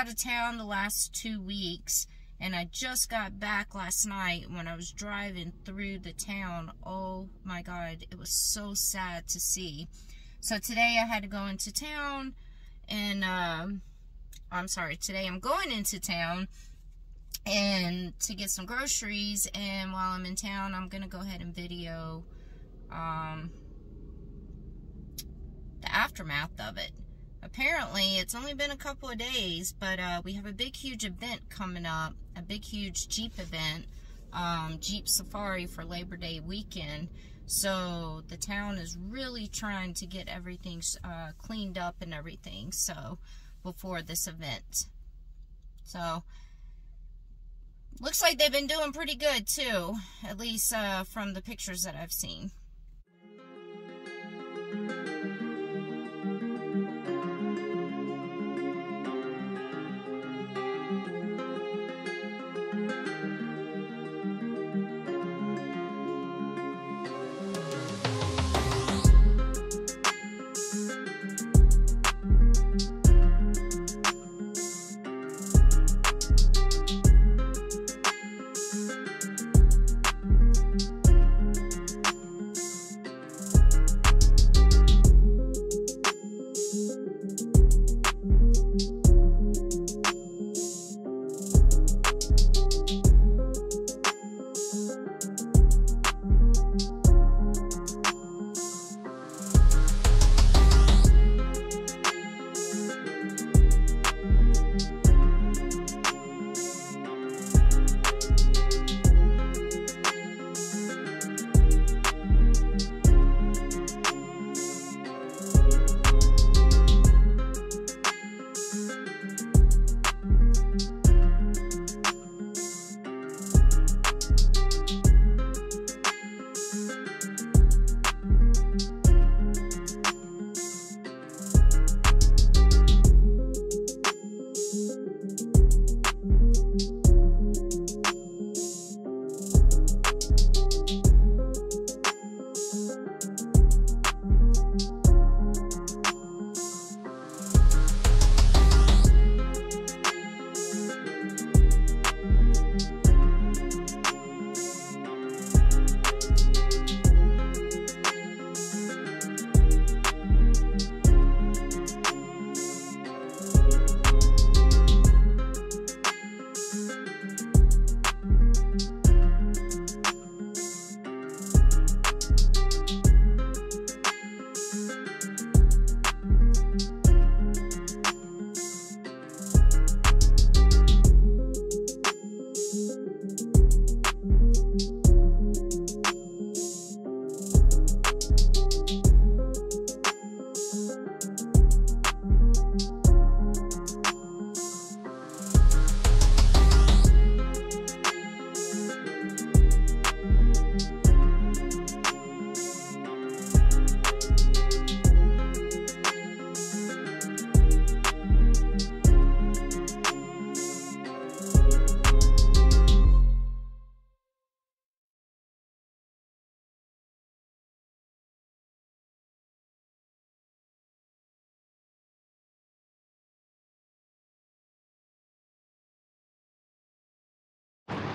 out of town the last 2 weeks, and I just got back last night when I was driving through the town. Oh my God, it was so sad to see. So today I had to go into town, and I'm sorry, today I'm going into town and to get some groceries, and while I'm in town I'm gonna go ahead and video the aftermath of it. Apparently it's only been a couple of days, but we have a big huge event coming up, a big huge Jeep event, Jeep Safari for Labor Day weekend. So the town is really trying to get everything cleaned up and everything, so before this event. So looks like they've been doing pretty good too, at least from the pictures that I've seen.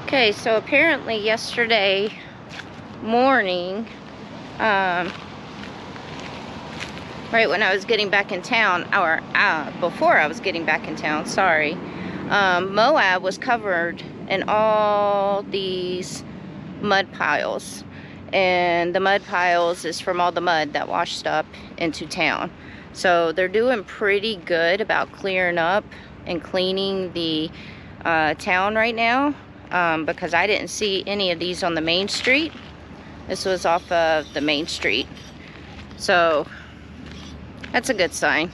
Okay, so apparently yesterday morning, right when I was getting back in town, or before I was getting back in town, sorry, Moab was covered in all these mud piles. And the mud piles is from all the mud that washed up into town. So they're doing pretty good about clearing up and cleaning the town right now. Because I didn't see any of these on the main street. This was off of the main street. So that's a good sign.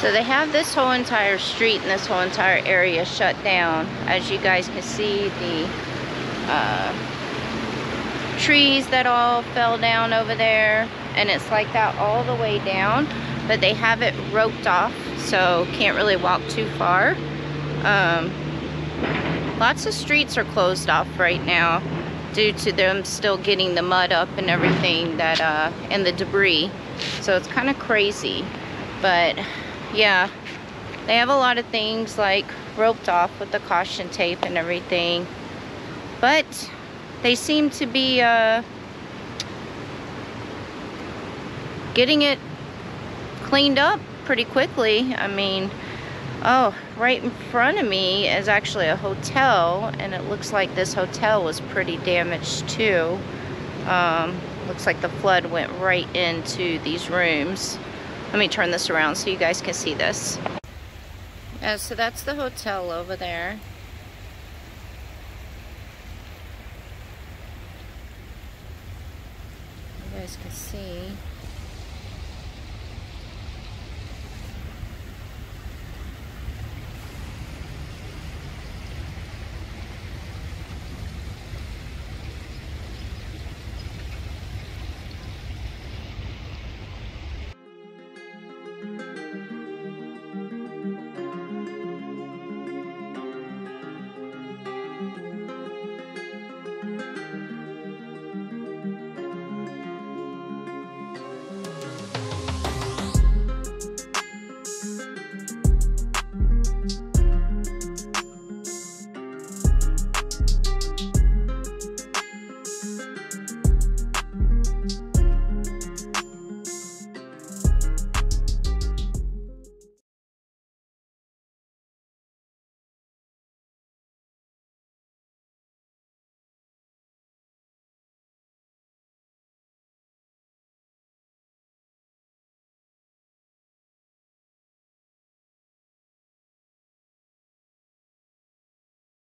So they have this whole entire street and this whole entire area shut down. As you guys can see, the trees that all fell down over there, and it's like that all the way down, but they have it roped off, so can't really walk too far. Lots of streets are closed off right now due to them still getting the mud up and everything that and the debris, so it's kind of crazy. But yeah, they have a lot of things like roped off with the caution tape and everything, but they seem to be getting it cleaned up pretty quickly. I mean, oh, right in front of me is actually a hotel, and it looks like this hotel was pretty damaged too. Looks like the flood went right into these rooms. Let me turn this around so you guys can see this. Yeah, so that's the hotel over there. You guys can see.